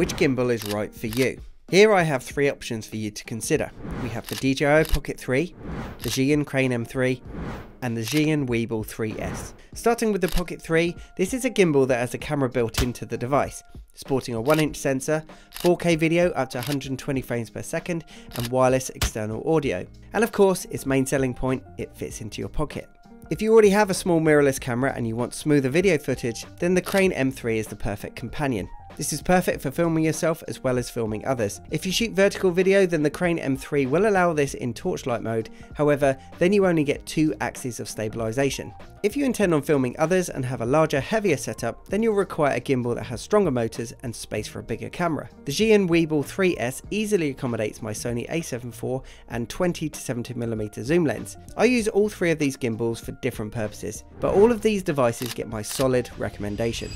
which gimbal is right for you. Here I have three options for you to consider. We have the DJI Pocket 3, the Zhiyun Crane M3, and the Zhiyun Weebill 3S. Starting with the Pocket 3, this is a gimbal that has a camera built into the device, sporting a 1-inch sensor, 4K video up to 120 frames per second, and wireless external audio. And of course, its main selling point, it fits into your pocket. If you already have a small mirrorless camera and you want smoother video footage, then the Crane M3 is the perfect companion. This is perfect for filming yourself as well as filming others. If you shoot vertical video, then the Crane M3 will allow this in torchlight mode. However, then you only get 2 axes of stabilization. If you intend on filming others and have a larger, heavier setup, then you'll require a gimbal that has stronger motors and space for a bigger camera. The Zhiyun Weebill 3S easily accommodates my Sony a7 IV and 20-70mm zoom lens. I use all 3 of these gimbals for different purposes, but all of these devices get my solid recommendation.